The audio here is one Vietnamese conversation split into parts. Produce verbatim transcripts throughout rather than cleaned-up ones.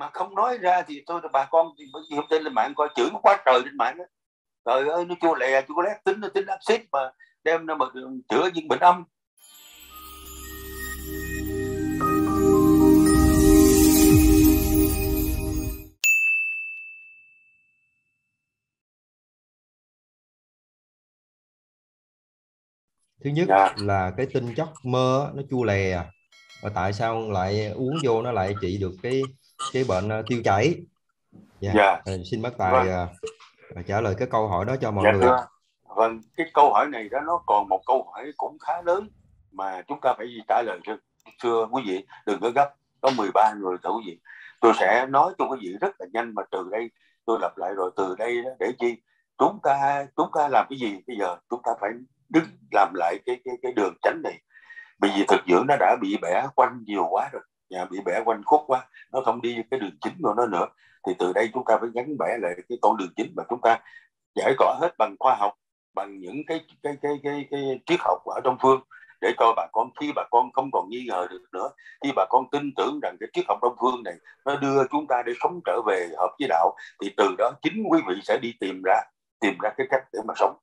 mà không nói ra thì thôi bà con thì mới hôm lên mạng coi chửi nó quá trời lên mạng đó. Trời ơi nó chua lè chua lét, tính nó tính axit mà đem nó mà chữa những bệnh âm. Thứ nhất dạ. là cái tinh chất mơ nó chua lè, và tại sao lại uống vô nó lại trị được cái cái bệnh tiêu chảy? Dạ. Dạ. À, xin bác Tài vâng. à, trả lời cái câu hỏi đó cho mọi dạ, người. Thưa. Vâng, cái câu hỏi này đó nó còn một câu hỏi cũng khá lớn mà chúng ta phải trả lời cho thưa quý vị, đừng có gấp, có mười ba người thưa quý vị. Tôi sẽ nói cho quý vị rất là nhanh mà từ đây tôi lặp lại rồi từ đây đó, để chi chúng ta chúng ta làm cái gì bây giờ chúng ta phải đứng làm lại cái cái cái đường tránh này, bởi vì thực dưỡng nó đã bị bẻ quanh nhiều quá rồi, nhà bị bẻ quanh khúc quá, nó không đi cái đường chính của nó nữa, thì từ đây chúng ta phải gắn bẻ lại cái con đường chính mà chúng ta giải tỏa hết bằng khoa học, bằng những cái cái cái cái cái triết học ở trong phương, để cho bà con khi bà con không còn nghi ngờ được nữa, khi bà con tin tưởng rằng cái triết học đông phương này nó đưa chúng ta để sống trở về hợp với đạo, thì từ đó chính quý vị sẽ đi tìm ra tìm ra cái cách để mà sống.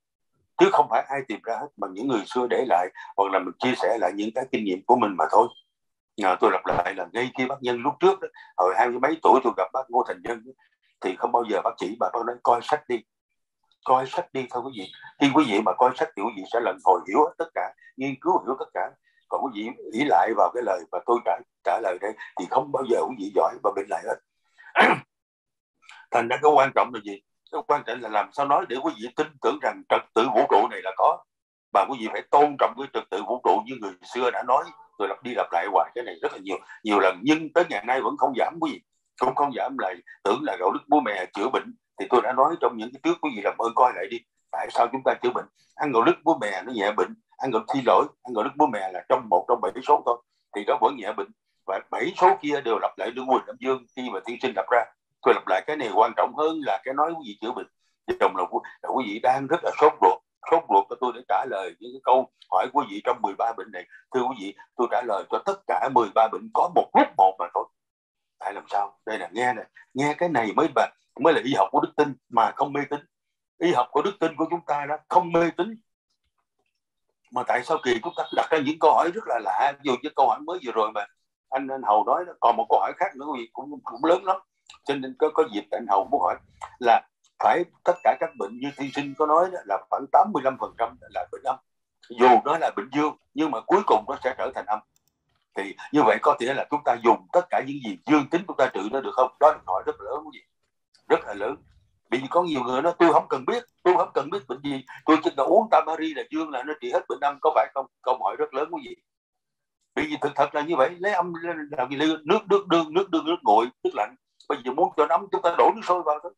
Chứ không phải ai tìm ra hết bằng những người xưa để lại, hoặc là mình chia sẻ lại những cái kinh nghiệm của mình mà thôi. Nhờ tôi lặp lại là ngay khi bác Nhân lúc trước đó, hồi hai mươi mấy tuổi tôi gặp bác Ngô Thành Nhân đó, thì không bao giờ bác chỉ bà con nói coi sách đi. Coi sách đi thôi quý vị. Khi quý vị mà coi sách thì quý vị sẽ lần hồi hiểu tất cả, nghiên cứu hiểu tất cả. Còn quý vị nghĩ lại vào cái lời mà tôi trả, trả lời đây thì không bao giờ quý vị giỏi và bệnh lại hết. Thành ra cái quan trọng là gì? Cái quan trọng là làm sao nói để quý vị tin tưởng rằng trật tự vũ trụ này là có, và quý vị phải tôn trọng cái trật tự vũ trụ như người xưa đã nói. Tôi lặp đi lặp lại hoài cái này rất là nhiều nhiều lần, nhưng tới ngày nay vẫn không giảm quý vị, cũng không giảm lại tưởng là gạo lứt bố mẹ chữa bệnh. Thì tôi đã nói trong những cái trước, quý vị làm ơn coi lại đi, tại sao chúng ta chữa bệnh ăn gạo lứt bố mẹ nó nhẹ bệnh, ăn gạo thi lỗi ăn gạo lứt bố mẹ là trong một trong bảy số thôi thì đó vẫn nhẹ bệnh, và bảy số kia đều lặp lại đường Huỳnh Âm Dương khi mà tiên sinh lập ra. Tôi lặp lại cái này quan trọng hơn là cái nói quý vị chữa bệnh. Đồng là, là quý vị đang rất là sốt ruột, sốt ruột của tôi để trả lời những cái câu hỏi quý vị trong mười ba bệnh này. Thưa quý vị, tôi trả lời cho tất cả mười ba bệnh có một lúc một mà thôi. Tại làm sao? Đây là nghe này, nghe cái này mới là, mới là y học của đức tin mà không mê tín. Y học của đức tin của chúng ta đó không mê tín. Mà tại sao kỳ chúng ta đặt ra những câu hỏi rất là lạ, dù những câu hỏi mới vừa rồi mà anh, anh Hầu nói đó. Còn một câu hỏi khác nữa quý vị cũng, cũng lớn lắm. Cho nên có, có dịp anh Hầu muốn hỏi là phải tất cả các bệnh như tiên sinh có nói đó, là khoảng tám mươi lăm phần trăm là bệnh âm. Dù nó là bệnh dương nhưng mà cuối cùng nó sẽ trở thành âm. Thì như vậy có thể là chúng ta dùng tất cả những gì dương tính chúng ta trị nó được không? Đó là hỏi rất là lớn gì? Rất là lớn. Vì có nhiều người nói tôi không cần biết, tôi không cần biết bệnh gì, tôi chỉ cần uống Tamari là dương là nó trị hết bệnh âm, có phải không? Câu hỏi rất lớn quý vị. Bởi vì thực thật là như vậy, lấy âm là nước nước đương, nước đương nước nguội, nước lạnh. Bây giờ muốn cho nóng chúng ta đổ nước sôi vào thôi.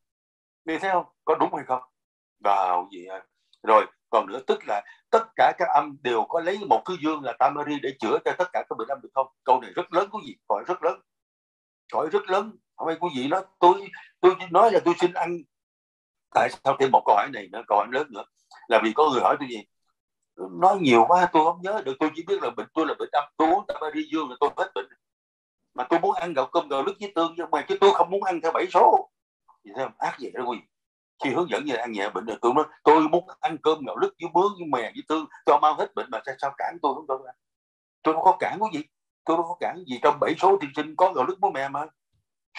Nghe thấy không? Có đúng hay không? Vào gì à? Rồi, còn nữa tức là tất cả các âm đều có lấy một thứ dương là Tamari để chữa cho tất cả các bệnh âm được không? Câu này rất lớn quý vị, hỏi rất lớn. Hỏi rất lớn. Không phải quý vị nói tôi tôi nói là tôi xin ăn. Tại sao thêm một câu hỏi này nữa, câu hỏi lớn nữa. Là vì có người hỏi tôi gì? Nói nhiều quá tôi không nhớ được, tôi chỉ biết là bệnh tôi là bệnh âm, tôi uống Tamari dương là tôi hết bệnh. Mà tôi muốn ăn gạo cơm gạo lứt với tương nhưng mà chứ tôi không muốn ăn theo bảy số. Thì thấy không? Ác vậy đó quý vị. Khi hướng dẫn như ăn nhẹ bệnh rồi tôi nói tôi muốn ăn cơm gạo lứt với bướng với mè với tương cho mau hết bệnh, mà sao, sao cản tôi không tôi ăn. Tôi đâu có cản quý vị. Tôi đâu có cản gì, trong bảy số tiên sinh có gạo lứt với mè mà.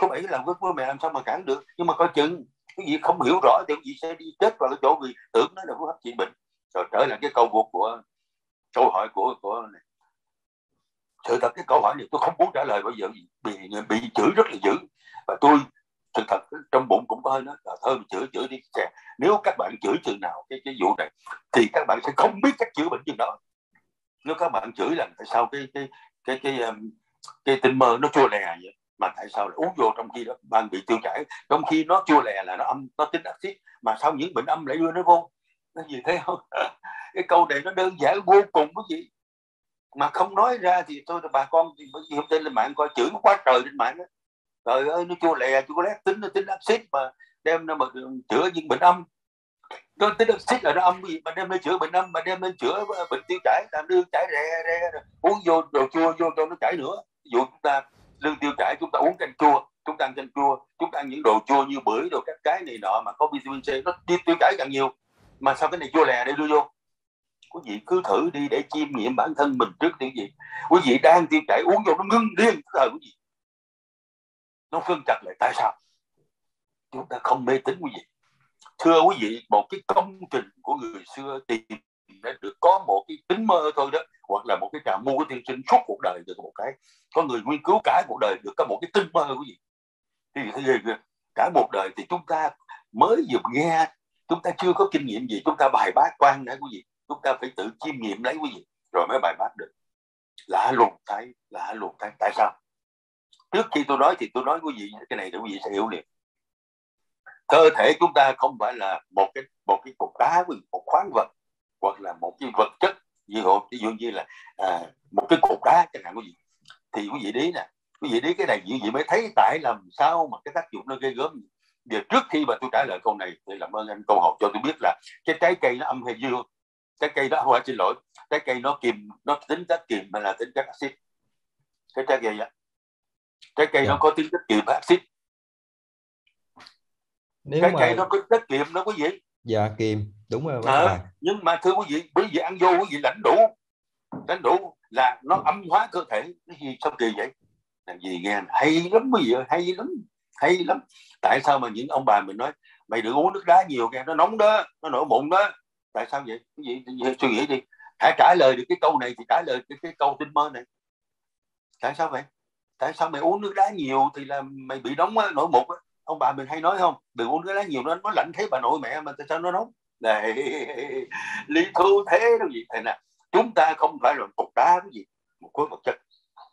Số bảy là với bố mẹ làm sao mà cản được. Nhưng mà coi chừng quý vị không hiểu rõ thì quý vị sẽ đi chết vào cái chỗ vì tưởng nó là phương pháp trị bệnh. Rồi trở lại cái câu buộc của câu hỏi của của này. Sự thật cái câu hỏi này tôi không muốn trả lời bao giờ bị bị chửi rất là dữ, và tôi sự thật trong bụng cũng có hơi nói là thôi chửi chửi đi chè, nếu các bạn chửi chừng nào cái cái vụ này thì các bạn sẽ không biết cách chữa bệnh chừng đó. Nếu các bạn chửi là tại sao cái cái cái cái cái, cái tinh mơ nó chua lè vậy, mà tại sao lại uống vô trong khi đó bạn bị tiêu chảy, trong khi nó chua lè là nó âm, nó tính axit, mà sao những bệnh âm lại đưa nó vô nó gì thế không? Cái câu này nó đơn giản vô cùng quý vị, mà không nói ra thì tôi bà con thì hôm nay lên mạng coi chửi nó quá trời lên mạng đó. Trời ơi nó chua lè chua lét, tính nó tính axit mà đem nó mà chữa những bệnh âm. Nó tính axit là nó âm gì mà đem nó chữa bệnh âm, mà đem nó chữa bệnh tiêu chảy làm lương chảy rè rè, uống vô đồ chua vô cho nó chảy nữa. Ví dụ chúng ta lương tiêu chảy chúng ta uống canh chua chúng ta ăn canh chua, chúng ta ăn những đồ chua như bưởi đồ các cái này nọ mà có vitamin C nó tiêu chảy càng nhiều, mà sao cái này chua lè để đưa vô. Quý vị cứ thử đi để chiêm nghiệm bản thân mình trước đi quý vị. Quý vị đang tiêu chảy uống vô nó ngưng riêng thời quý vị, nó phân chặt lại tại sao. Chúng ta không mê tín quý vị. Thưa quý vị, một cái công trình của người xưa tìm để được có một cái kính mơ thôi đó, hoặc là một cái trà mu của tiên sinh suốt cuộc đời được một cái, có người nghiên cứu cả cuộc đời được có một cái tinh mơ quý vị. Thì thấy gì cả một đời thì chúng ta mới vừa nghe, chúng ta chưa có kinh nghiệm gì, chúng ta bài bác quan đấy quý vị, chúng ta phải tự chiêm nghiệm lấy quý vị rồi mới bài bác được. Lạ lùng thay, lạ lùng thay tại sao? Trước khi tôi nói thì tôi nói quý vị cái này để quý vị sẽ hiểu liền. Cơ thể chúng ta không phải là một cái một cái cục đá, một khoáng vật, hoặc là một cái vật chất gì hộp, ví dụ như là à, một cái cục đá chẳng hạn quý vị. Thì quý vị đấy nè, quý vị đấy cái này quý vị mới thấy tại làm sao mà cái tác dụng nó ghê gớm. Giờ trước khi mà tôi trả lời câu này thì làm ơn anh Công Hầu cho tôi biết là cái trái cây nó âm hay dương. Trái cây đó, hoa xin lỗi, trái cây nó kiềm, nó tính chất kiềm mà là tính chất axit. Cái trái cây vậy, trái cây nó có tính chất kiềm và axit. Nếu trái mà... cây nó có chất kiềm nó có gì? Dạ kiềm, đúng rồi. À, à. Nhưng mà thưa quý vị, quý vị ăn vô quý vị lãnh đủ, lãnh đủ là nó âm hóa cơ thể. Cái gì sao kỳ vậy? Làm gì nghe hay lắm quý vị, hay lắm, hay lắm. Tại sao mà những ông bà mình nói mày đừng uống nước đá nhiều nghe, nó nóng đó, nó nổi mụn đó. Tại sao vậy? Quý vị suy nghĩ đi. Hãy trả lời được cái câu này thì trả lời cái, cái câu tinh mơ này. Tại sao vậy? Tại sao mày uống nước đá nhiều thì là mày bị nóng á, nổi mụn á? Ông bà mình hay nói không, đừng uống cái lá nhiều nó nó lạnh, thấy bà nội mẹ mà tại sao nó nóng? Này, lý thú thế đâu gì thế nè. Chúng ta không phải là cục đá cái gì, một khối vật chất.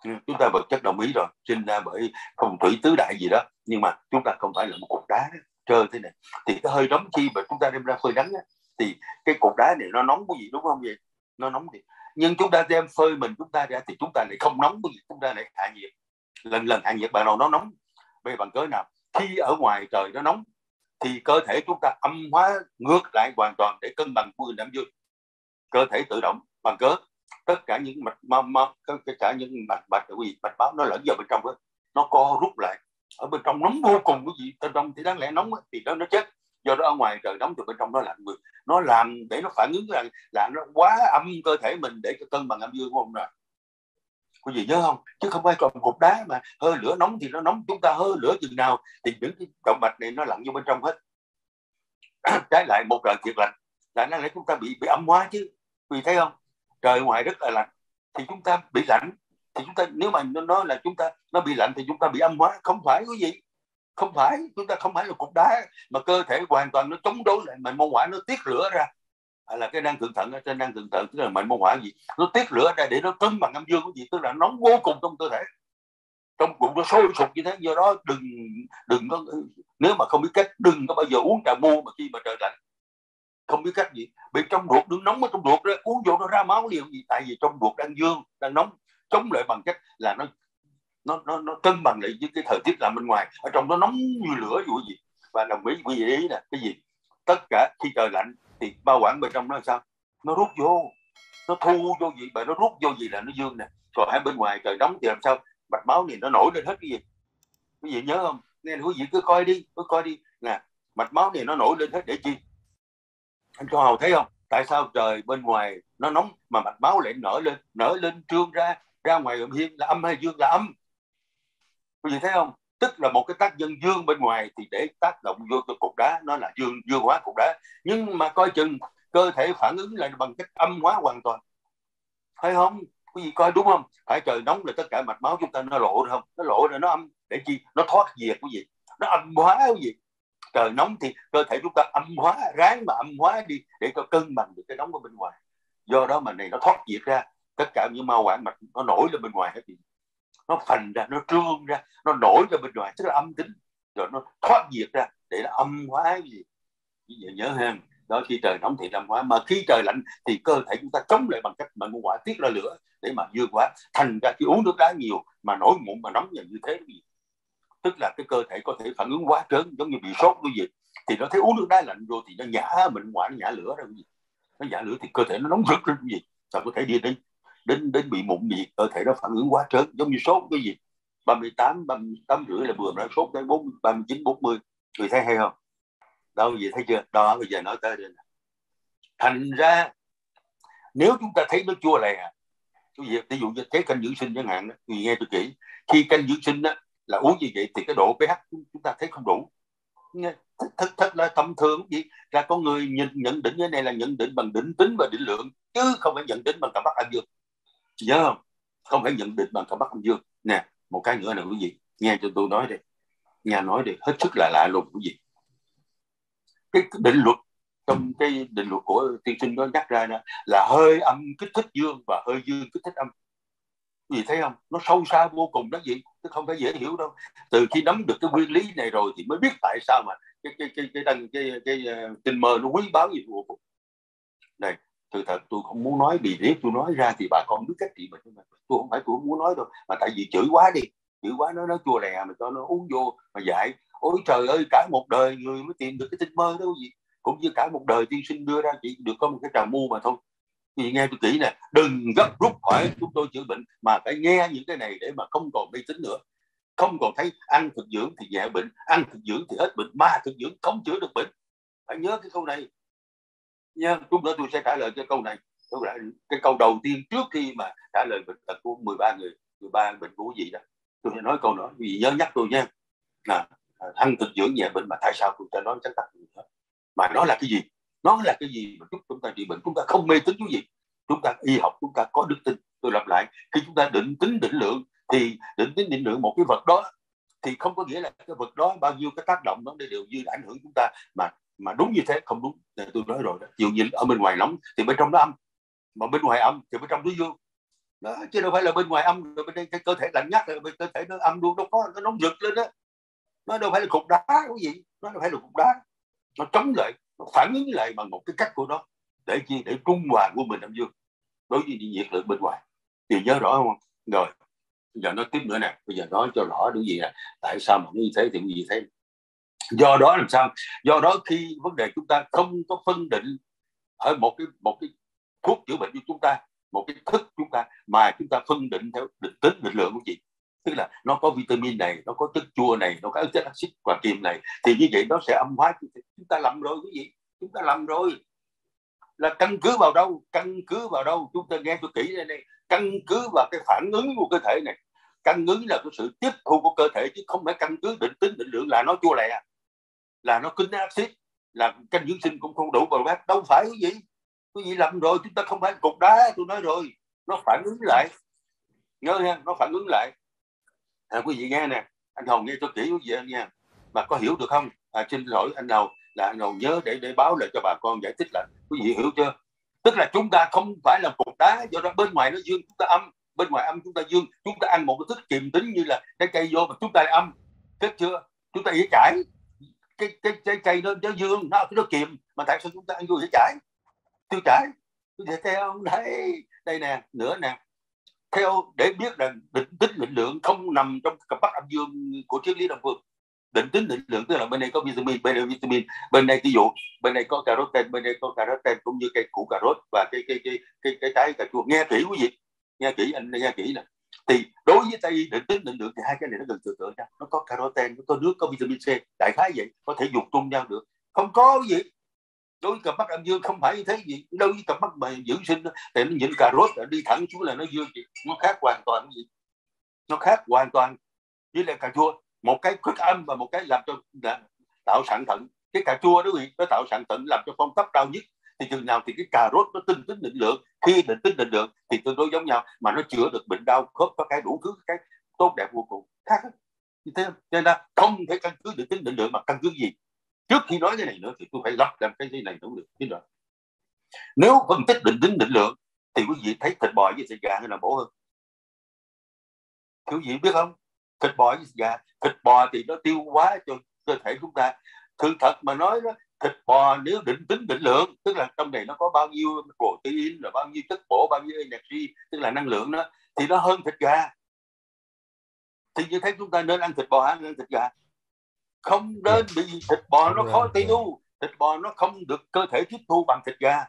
Chúng ta vật chất đồng ý rồi, sinh ra bởi phong thủy tứ đại gì đó, nhưng mà chúng ta không phải là một cục đá đó, trơn thế này. Thì cái hơi nóng khi mà chúng ta đem ra phơi nắng á, thì cái cục đá này nó nóng cái gì đúng không vậy? Nó nóng thì nhưng chúng ta đem phơi mình chúng ta ra thì chúng ta lại không nóng cái gì, chúng ta lại hạ nhiệt. Lần lần hạ nhiệt bà nào nó nóng. Bây bằng cớ nào? Khi ở ngoài trời nó nóng thì cơ thể chúng ta âm hóa ngược lại hoàn toàn để cân bằng của âm dương. Cơ thể tự động bằng cớ tất cả những mạch máu, tất cả những mạch mạch mạch máu nó lẫn vào bên trong đó, nó co rút lại ở bên trong nóng vô cùng cái gì, bên trong thì đáng lẽ nóng thì nó nó chết, do đó ở ngoài trời nóng thì bên trong nó lạnh, nó làm để nó phản ứng là là nó quá âm cơ thể mình để cho cân bằng âm dương của ông rồi. Quý vị nhớ không? Chứ không phải còn cục đá mà hơi lửa nóng thì nó nóng, chúng ta hơi lửa chừng nào thì những cái động mạch này nó lặn vô bên trong hết. Trái lại một trời thiệt lạnh là nó lại chúng ta bị bị âm hóa chứ. Quý vị thấy không? Trời ngoài rất là lạnh thì chúng ta bị lạnh, thì chúng ta nếu mà nó nói là chúng ta nó bị lạnh thì chúng ta bị âm hóa, không phải quý vị. Không phải, chúng ta không phải là cục đá mà cơ thể hoàn toàn nó chống đối lại mệnh môn hỏa, nó tiết lửa ra. Là cái năng thượng thận, trên năng thượng thận tức là mệnh môn hỏa gì, nó tiết lửa ra để nó cân bằng âm dương của gì, tức là nóng vô cùng trong cơ thể, trong bụng nó sôi sục như thế. Do đó đừng đừng có, nếu mà không biết cách đừng có bao giờ uống trà mu mà khi mà trời lạnh, không biết cách gì bị trong ruột đứng nóng ở trong ruột đó, uống vô nó ra máu liền gì, tại vì trong ruột đang dương đang nóng, chống lại bằng cách là nó nó nó, nó cân bằng lại với cái thời tiết là bên ngoài, ở trong nó nóng như lửa vụ gì. Và đồng ý quý vị ý nè, cái gì tất cả khi trời lạnh thì bao quản bên trong nó sao? Nó rút vô, nó thu vô gì, bởi nó rút vô gì là nó dương nè. Rồi hai bên ngoài trời nóng thì làm sao? Mạch máu này nó nổi lên hết cái gì? Quý vị nhớ không? Nên quý vị cứ coi đi, cứ coi đi nè, mạch máu này nó nổi lên hết để chi? Anh Công Hầu thấy không? Tại sao trời bên ngoài nó nóng mà mạch máu lại nổi lên, nổi lên trương ra, ra ngoài âm hiên là âm hay dương là âm? Quý vị thấy không? Tức là một cái tác nhân dương bên ngoài thì để tác động vô cái cục đá, nó là dương dương hóa cục đá, nhưng mà coi chừng cơ thể phản ứng lại bằng cách âm hóa hoàn toàn, phải không? Quý vị coi đúng không? Phải trời nóng là tất cả mạch máu chúng ta nó lộ ra không? Nó lộ ra nó âm để chi? Nó thoát nhiệt quý vị, nó âm hóa quý vị. Trời nóng thì cơ thể chúng ta âm hóa, ráng mà âm hóa đi để cho cân bằng được cái nóng ở bên ngoài. Do đó mà này nó thoát nhiệt ra, tất cả những mao quản mạch nó nổi lên bên ngoài hết. Nó phành ra, nó trương ra, nó nổi ra bên ngoài, tức là âm tính. Rồi nó thoát nhiệt ra để nó âm hóa cái gì. Giờ nhớ hơn, đó khi trời nóng thì âm hóa, mà khi trời lạnh thì cơ thể chúng ta chống lại bằng cách mệnh môn hỏa tiết ra lửa để mà dương hóa. Thành ra khi uống nước đá nhiều mà nổi mụn mà nóng như thế gì, tức là cái cơ thể có thể phản ứng quá trớn, giống như bị sốt cái gì. Thì nó thấy uống nước đá lạnh rồi thì nó nhả mệnh hỏa, nó nhả lửa ra cái gì. Nó nhả lửa thì cơ thể nó nóng rực lên cái gì, sao có thể đi đến đến đến bị mụn nhiệt, cơ thể nó phản ứng quá trớn, giống như sốt cái gì. ba mươi tám, ba mươi tám rưỡi là vừa nó sốt tới bốn, ba mươi chín, bốn mươi. Người thấy hay không? Đâu vậy, thấy chưa? Đó, bây giờ nói tới đây nè. Thành ra nếu chúng ta thấy nó chua lè, ví dụ như thế canh dưỡng sinh chẳng hạn, người nghe tôi kỹ, khi canh dưỡng sinh đó, là uống như vậy thì cái độ pH chúng ta thấy không đủ. Thật, thật, thật là tầm thường gì. Là có người nhìn, nhận định cái này là nhận định bằng định tính và định lượng, chứ không phải nhận định bằng cảm giác âm dương. Nhớ không? Không phải nhận định bằng cảm giác âm dương. Nè, một cái nữa là quý vị nghe cho tôi nói đi, nghe nói đi, hết sức là lạ lùng quý vị. Cái định luật trong cái định luật của tiên sinh đó nhắc ra nè, là hơi âm kích thích dương và hơi dương kích thích âm. Vì thấy không, nó sâu xa vô cùng đó gì, chứ không phải dễ hiểu đâu. Từ khi nắm được cái nguyên lý này rồi thì mới biết tại sao mà cái cái cái cái cái, cái, cái, cái tình mơ nó quý báu gì vô cùng. Này, từ thật tôi không muốn nói, vì nếu tôi nói ra thì bà con biết cách trị mình. Tôi không phải tôi không muốn nói đâu, mà tại vì chửi quá đi, chửi quá nó nó chua lè mà cho nó uống vô mà dạy. Ôi trời ơi, cả một đời người mới tìm được cái tình mơ đó gì, cũng như cả một đời tiên sinh đưa ra chỉ được có một cái trà mu mà thôi. Thì nghe tôi kỹ nè, đừng gấp rút khỏi chúng tôi chữa bệnh, mà phải nghe những cái này để mà không còn mê tín nữa. Không còn thấy ăn thực dưỡng thì nhẹ bệnh, ăn thực dưỡng thì hết bệnh, mà thực dưỡng không chữa được bệnh. Phải nhớ cái câu này nha. Lúc nữa tôi sẽ trả lời cái câu này. Cái câu đầu tiên trước khi mà trả lời bệnh tật của mười ba người mười ba bệnh của gì đó, tôi sẽ nói câu nói, vì nhớ nhắc tôi nha. Là ăn thực dưỡng nhẹ bệnh, mà tại sao tôi sẽ nói chắc tắt nữa? Mà nó là cái gì? Nó là cái gì mà giúp chúng ta trị bệnh? Chúng ta không mê tín cái gì, chúng ta y học, chúng ta có đức tin. Tôi lặp lại, khi chúng ta định tính định lượng, thì định tính định lượng một cái vật đó thì không có nghĩa là cái vật đó bao nhiêu cái tác động nó đều như ảnh hưởng chúng ta, mà mà đúng như thế không đúng. Để tôi nói rồi đó, dù như ở bên ngoài nóng thì bên trong nó âm, mà bên ngoài âm thì bên trong nó dương đó, chứ đâu phải là bên ngoài âm rồi bên đây cái cơ thể lạnh nhắc rồi bên cơ thể nó âm luôn, đâu có, nó nóng rực lên đó. Nó đâu phải là cục đá cái gì, nó đâu phải là cục đá, nó chống lại, nó phản ứng lại bằng một cái cách của nó để chi, để trung hòa của mình âm dương đối với nhiệt lượng bên ngoài. Thì nhớ rõ không? Rồi giờ nói tiếp nữa nè, bây giờ nói cho rõ điều gì nè, tại sao mà như thế thì như thế. Do đó làm sao? Do đó khi vấn đề chúng ta không có phân định ở một cái một cái thuốc chữa bệnh của chúng ta, một cái thức chúng ta, mà chúng ta phân định theo định tính định lượng của chị, tức là nó có vitamin này, nó có chất chua này, nó có chất axit và kiềm này, thì như vậy nó sẽ âm hóa. Chúng ta làm rồi quý vị, chúng ta làm rồi. Là căn cứ vào đâu? Căn cứ vào đâu? Chúng ta nghe tôi kỹ đây này, căn cứ vào cái phản ứng của cơ thể này. Căn ứng là cái sự tiếp thu của cơ thể, chứ không phải căn cứ định tính định lượng là nó chua lè, là nó kính axit, là canh dưỡng sinh cũng không đủ vào bác. Đâu phải quý vị, quý vị làm rồi, chúng ta không phải cục đá, tôi nói rồi, nó phản ứng lại. Nhớ nha, nó phản ứng lại. À, quý vị nghe nè, anh Hồng nghe tôi kỹ quý vị nha, mà có hiểu được không? À, xin lỗi anh Hồng, là anh Hồng nhớ để để báo lại cho bà con giải thích là quý vị hiểu chưa? Tức là chúng ta không phải là cục đá, do đó bên ngoài nó dương chúng ta âm, bên ngoài âm chúng ta dương. Chúng ta ăn một cái thức kiềm tính như là trái cây vô mà chúng ta lại âm, kết chưa? Chúng ta dễ chảy, cái cái trái cây nó nó dương, nó nó kiềm, mà tại sao chúng ta ăn vô dễ chảy, tiêu chảy? Tôi dễ theo ông đấy, đây nè, nữa nè. Theo để biết rằng định tính định lượng không nằm trong cặp bắt âm dương của triết lý Đông Phương. Định tính định lượng tức là bên đây có vitamin, bên đây có vitamin, bên đây ví dụ bên đây có caroten, bên đây có caroten cũng như cây củ cà rốt và cái cái cái cái, cái trái cà chua. Nghe kỹ quý vị, nghe kỹ, anh nghe kỹ nè. Thì đối với tây định tính định lượng thì hai cái này nó gần tựa tựa nhau, nó có caroten, nó có nước, có vitamin C, đại khái vậy, có thể dùng chung nhau được. Không có gì đối với cặp mắt âm dương, không phải như thế gì. Đối với cặp mắt mà dưỡng sinh đó, thì nó nhìn cà rốt đi thẳng xuống là nó dương gì, nó khác hoàn toàn gì, nó khác hoàn toàn với lại cà chua. Một cái khuất âm và một cái làm cho là tạo sạn thận. Cái cà chua đó gì, nó tạo sạn thận làm cho phong tấp cao nhất. Thì chừng nào thì cái cà rốt nó tinh tính định lượng, khi định tính định lượng thì tương đối giống nhau, mà nó chữa được bệnh đau khớp, có cái đủ thứ cái tốt đẹp vô cùng khác hết. Như thế nên là không thể căn cứ định tính định lượng, mà căn cứ gì? Trước khi nói cái này nữa thì tôi phải lắp làm cái này cũng được chứ rồi. Nếu phân tích định tính định lượng thì quý vị thấy thịt bò với thịt gà hay là bổ hơn? Quý vị biết không? Thịt bò với thịt gà, thịt bò thì nó tiêu hóa cho cơ thể chúng ta. Thực thật mà nói đó, thịt bò nếu định tính định lượng, tức là trong này nó có bao nhiêu protein, rồi bao nhiêu chất bổ, bao nhiêu energy, tức là năng lượng đó, thì nó hơn thịt gà. Thì như thế chúng ta nên ăn thịt bò hay ăn thịt gà? Không nên, bị thịt bò nó khó tiêu, thịt bò nó không được cơ thể tiếp thu bằng thịt gà.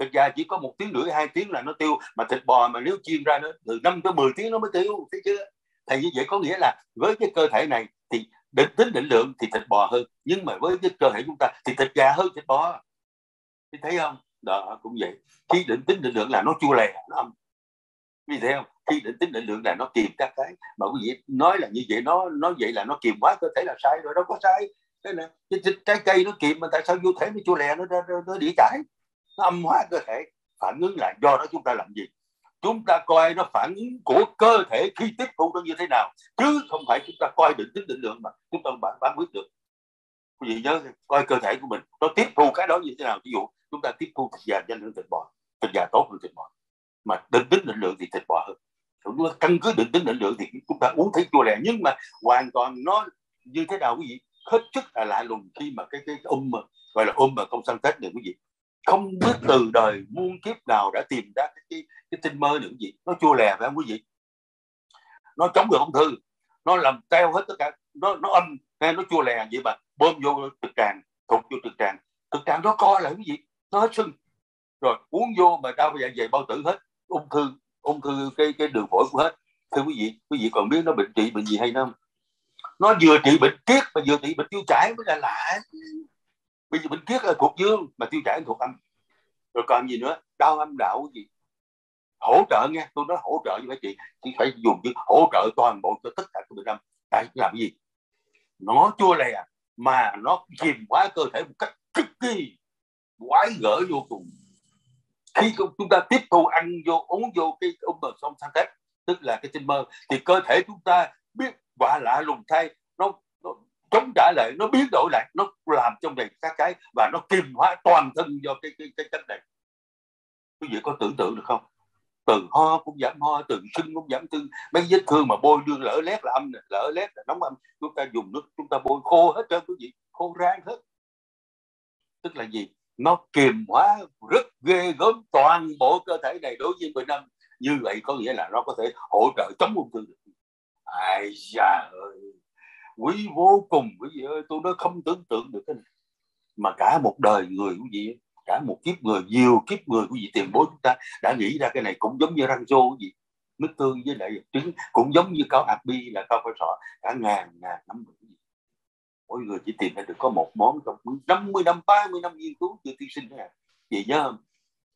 Thịt gà chỉ có một tiếng rưỡi, hai tiếng là nó tiêu, mà thịt bò mà nếu chiên ra nó từ năm tới mười tiếng nó mới tiêu, thấy chưa? Thì như vậy có nghĩa là với cái cơ thể này thì định tính định lượng thì thịt bò hơn, nhưng mà với cái cơ thể chúng ta thì thịt gà hơn thịt bò. Thì thấy không? Đó cũng vậy. Khi định tính định lượng là nó chua lè, nó âm. Vì thế không? Khi định tính định lượng là nó kìm các cái. Mà quý vị nói là như vậy, nó nó vậy là nó kìm quá cơ thể là sai rồi, đâu có sai. Thế nè, trái cây nó kìm mà tại sao vô thể nó chua lè, nó nó, nó đĩa chảy, nó âm hóa cơ thể. Phản ứng lại do đó chúng ta làm gì? Chúng ta coi nó phản ứng của cơ thể khi tiếp thu nó như thế nào, chứ không phải chúng ta coi định tính định lượng mà chúng ta không phán quyết được. Quý vị nhớ coi cơ thể của mình nó tiếp thu cái đó như thế nào. Ví dụ chúng ta tiếp thu thịt gà nhanh hơn thịt bò, thịt gà tốt hơn thịt bò, mà định tính định lượng thì thịt bò hơn. Chúng ta căn cứ định tính định lượng thì chúng ta uống thấy chua lè, nhưng mà hoàn toàn nó như thế nào quý vị hết sức là lạ lùng khi mà cái cái um gọi là um mà không sang tết này quý vị. Không biết từ đời muôn kiếp nào đã tìm ra cái, cái, cái tinh mơ những gì. Nó chua lè phải không quý vị? Nó chống được ung thư, nó làm teo hết tất cả, nó, nó âm, hay nó chua lè vậy mà bơm vô trực tràng, thụt vô trực tràng. Trực tràng nó co lại quý vị, nó hết sưng. Rồi uống vô mà đau dạ dày bao tử hết, ung thư, ung thư cái, cái đường phổi cũng hết. Thưa quý vị, quý vị còn biết nó bệnh trị bệnh gì hay không? Nó vừa trị bệnh kiết mà vừa trị bệnh tiêu chảy mới là lạ. Bây giờ bệnh kiết là thuộc dương mà tiêu chảy thuộc âm. Rồi còn gì nữa? Đau âm đạo gì? Hỗ trợ nghe, tôi nói hỗ trợ như mấy chị, chỉ phải dùng những hỗ trợ toàn bộ cho tất cả các bệnh âm. Tại làm gì? Nó chua lè mà nó chìm quá cơ thể một cách cực kỳ quái gở vô cùng. Khi chúng ta tiếp thu ăn vô, uống vô cái ung bờ sông sang tết, tức là cái tinh mơ, thì cơ thể chúng ta biết quả lạ lùng thay, nó chống trả lại, nó biến đổi lại, nó làm trong này các cái và nó kiềm hóa toàn thân do cái cái cái cách này. Quý vị có tưởng tượng được không? Từ ho cũng giảm ho, từ sưng cũng giảm sưng. Mấy vết thương mà bôi đường lỡ lét là âm này, lỡ lét là nóng âm. Chúng ta dùng nước chúng ta bôi khô hết trơn quý vị, khô rang hết. Tức là gì? Nó kiềm hóa rất ghê gớm toàn bộ cơ thể này đối với bệnh âm. Như vậy có nghĩa là nó có thể hỗ trợ chống ung thư được. Ai da ơi, quý vô cùng quý vị ơi, tôi nói không tưởng tượng được cái này. Mà cả một đời người quý vị, cả một kiếp người, nhiều kiếp người quý vị tiền bối chúng ta đã nghĩ ra cái này, cũng giống như răng rô quý vị, nước tương với lại trứng, cũng giống như cao ạc bi là cao phải sọ, cả ngàn ngàn năm quý vị. Mỗi người chỉ tìm ra được có một món trong năm mươi năm, ba mươi năm nghiên cứu từ tiên sinh này. Vậy nhớ không?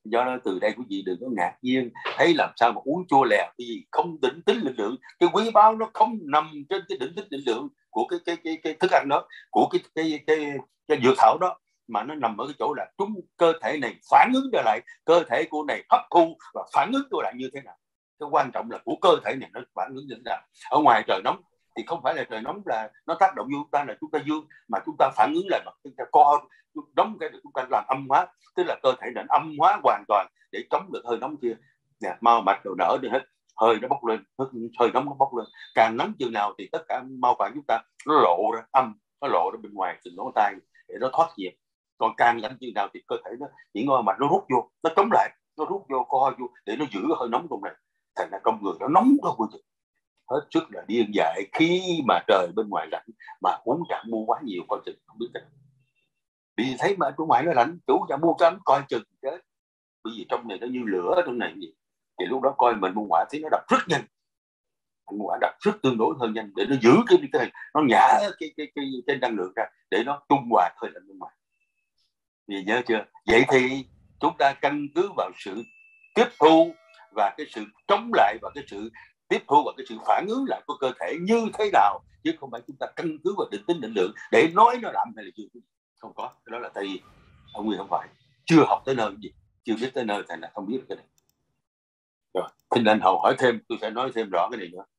Do đó từ đây quý vị đừng có ngạc nhiên thấy làm sao mà uống chua lè, vì không định tính định lượng, cái quý báo nó không nằm trên cái định tính định lượng của cái cái cái, cái thức ăn đó, của cái cái cái, cái, cái dược thảo đó, mà nó nằm ở cái chỗ là chúng cơ thể này phản ứng trở lại, cơ thể của này hấp thu và phản ứng trở lại như thế nào. Cái quan trọng là của cơ thể này nó phản ứng như thế nào. Ở ngoài trời nóng thì không phải là trời nóng là nó tác động vô chúng ta là chúng ta dương, mà chúng ta phản ứng lại bằng chúng ta co đóng cái được, chúng ta làm âm hóa, tức là cơ thể nên âm hóa hoàn toàn để chống được hơi nóng kia nè, mau mạch đầu nở đi hết, hơi nó bốc lên, hơi nóng nó bốc lên, càng nắng chừng nào thì tất cả mau mạch chúng ta nó lộ ra âm, nó lộ ra bên ngoài từ lỗ tai để nó thoát nhiệt. Còn càng lạnh chừng nào thì cơ thể nó chỉ ngoi mạch nó rút vô, nó chống lại, nó rút vô co vô để nó giữ hơi nóng trong này, thành ra trong người nó nóng đó quý vị. Hết sức là điên dại khi mà trời bên ngoài lạnh mà uống trà mua quá nhiều coi chừng không biết cách. Vì thấy mà ở ngoài nó lạnh, chủ trà mua cấm coi chừng chết. Bởi vì trong này nó như lửa trong này gì. Thì lúc đó coi mình mua ngoại thấy nó đập rất nhanh. Mình ngoại đập rất tương đối hơn nhanh để nó giữ cái cái nó nhả cái cái cái cái năng lượng ra để nó trung hòa hơi lạnh bên ngoài. Vì nhớ chưa? Vậy thì chúng ta căn cứ vào sự tiếp thu và cái sự chống lại và cái sự tiếp thu và cái sự phản ứng lại của cơ thể như thế nào, chứ không phải chúng ta căn cứ vào định tính định lượng để nói nó làm hay là chưa. Không có, cái đó là tại vì ông Nguyên không phải chưa học tới nơi gì, chưa biết tới nơi thành là không biết cái này. Rồi, xin anh Hầu hỏi thêm, tôi sẽ nói thêm rõ cái này nữa.